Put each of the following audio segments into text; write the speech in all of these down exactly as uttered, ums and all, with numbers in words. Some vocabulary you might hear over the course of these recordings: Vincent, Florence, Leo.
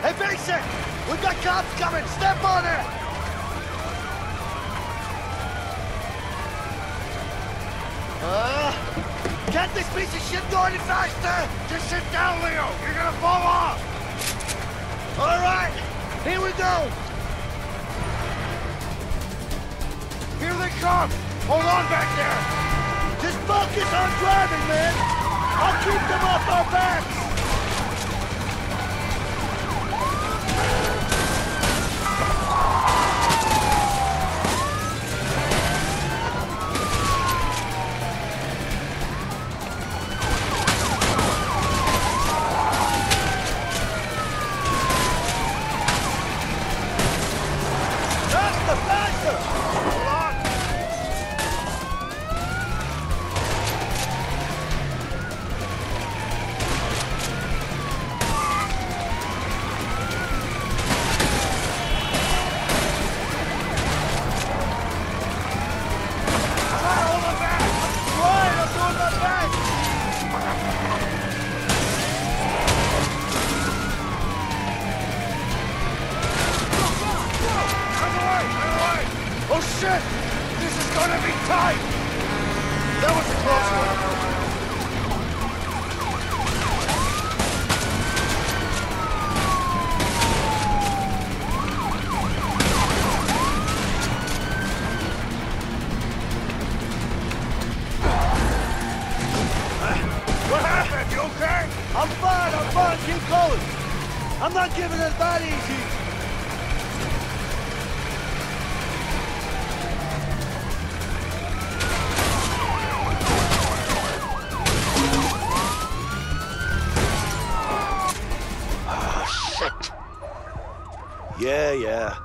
Hey, Vincent! We've got cops coming! Step on it! Uh, get this piece of shit going faster! Just sit down, Leo! You're gonna fall off! All right! Here we go! Here they come! Hold on back there! Just focus on driving, man! I'll keep them off our backs! I'm not giving it that easy! Oh, shit! Yeah, yeah.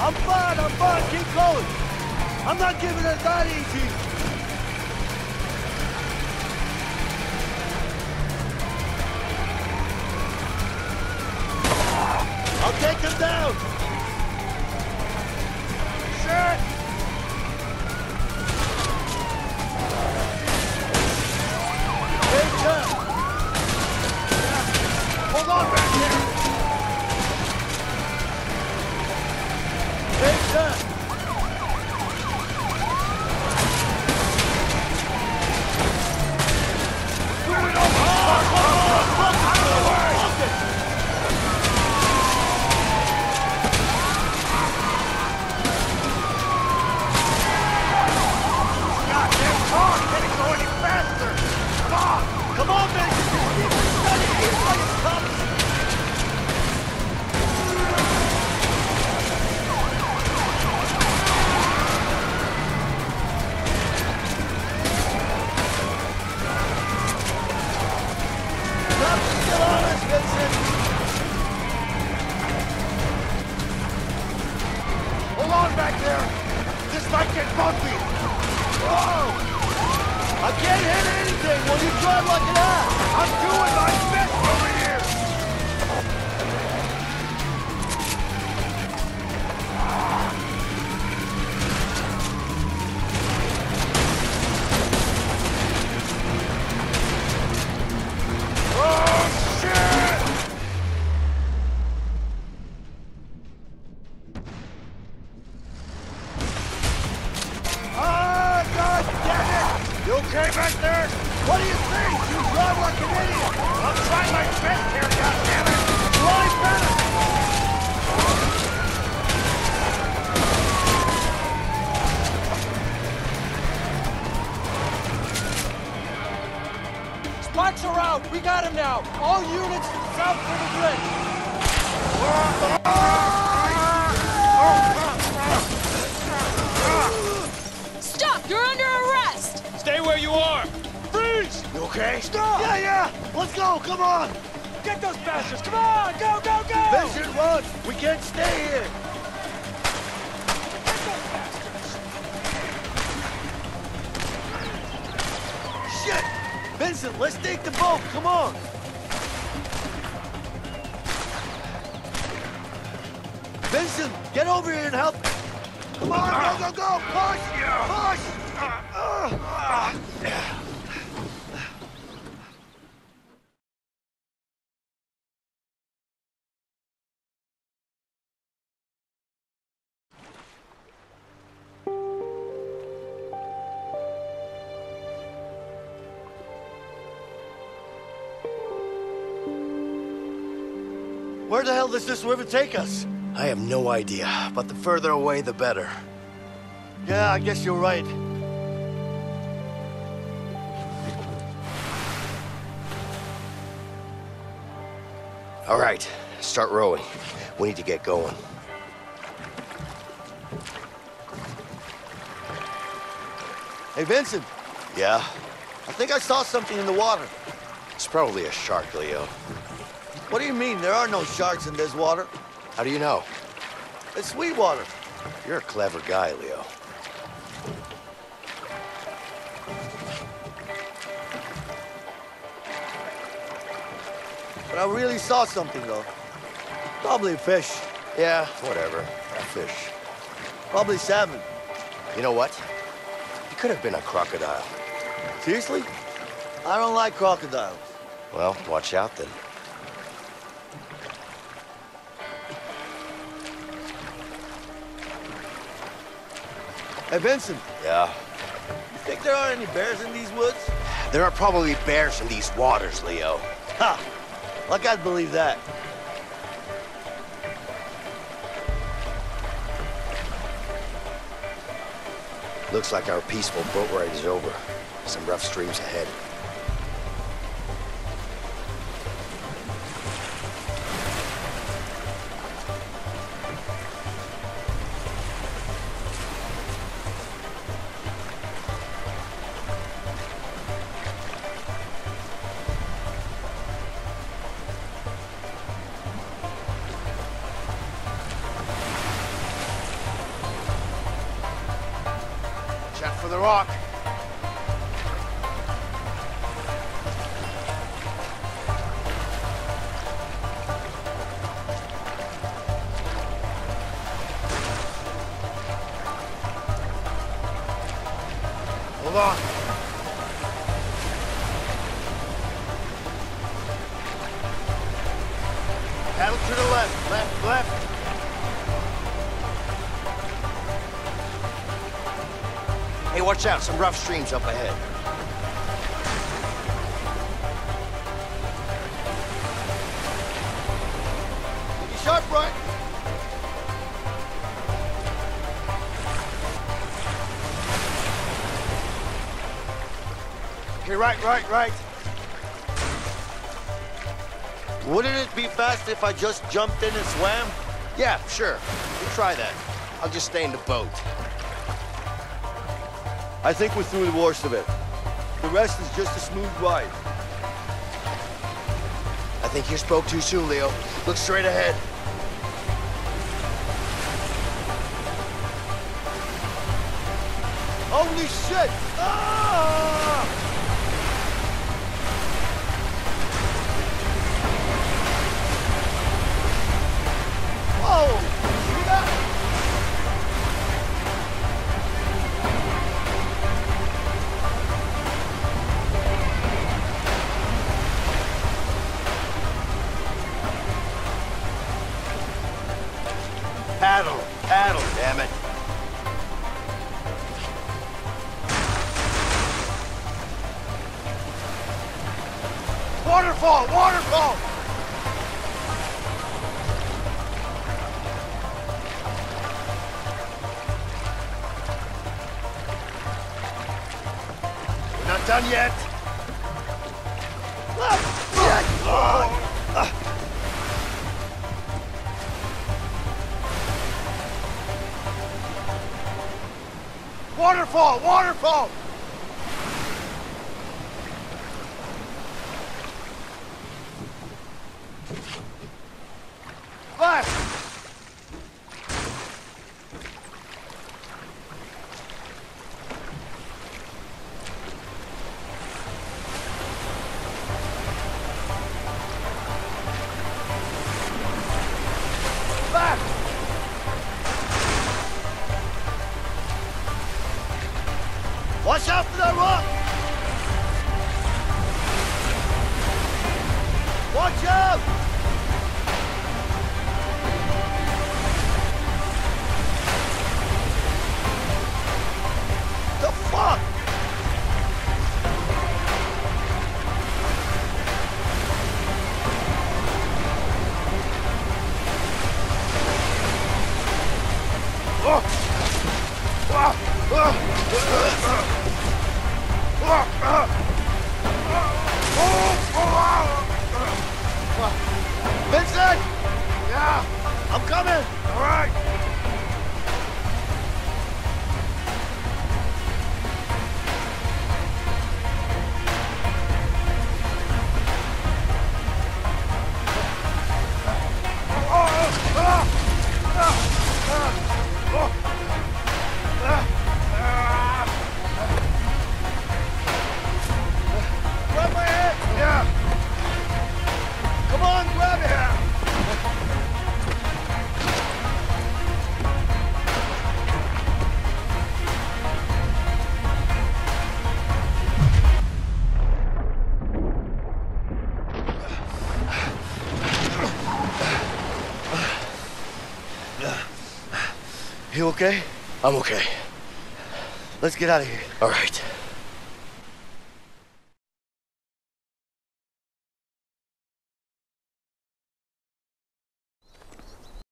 I'm fine, I'm fine, keep going! I'm not giving it that easy! I'll take them down! Shit! Take up! Yeah. Hold on back there! Vincent! Sparks are out! We got him now! All units south for the bridge! Stop! You're under arrest! Stay where you are! Freeze! You okay? Stop! Yeah, yeah! Let's go! Come on! Get those bastards! Come on! Go, go, go! Vincent, run! We can't stay here! Get those bastards! Shit! Vincent, let's take the boat! Come on! Vincent, get over here and help me. Come on, go, go, go! Push! Push! Where the hell does this river take us? I have no idea, but the further away, the better. Yeah, I guess you're right. All right, start rowing. We need to get going. Hey, Vincent. Yeah? I think I saw something in the water. It's probably a shark, Leo. What do you mean? There are no sharks in this water. How do you know? It's sweet water. You're a clever guy, Leo. But I really saw something, though. Probably a fish. Yeah, whatever. A fish. Probably salmon. You know what? It could have been a crocodile. Seriously? I don't like crocodiles. Well, watch out, then. Hey, Vincent. Yeah? You think there are any bears in these woods? There are probably bears in these waters, Leo. Ha! Like I'd believe that. Looks like our peaceful boat ride is over. Some rough streams ahead. For the rock. Hold on. Paddle to the left, left, left. Hey, watch out, some rough streams up ahead. Be sharp, Brian. Okay, right, right, right. Wouldn't it be fast if I just jumped in and swam? Yeah, sure. We'll try that. I'll just stay in the boat. I think we're through the worst of it. The rest is just a smooth ride. I think you spoke too soon, Leo. Look straight ahead. Holy shit! Ah! Paddle, paddle, damn it. Waterfall, waterfall! We're not done yet. Ah, waterfall! Waterfall! Left! Left! Vincent! Yeah, I'm coming! All right! You okay? I'm okay. Let's get out of here. All right.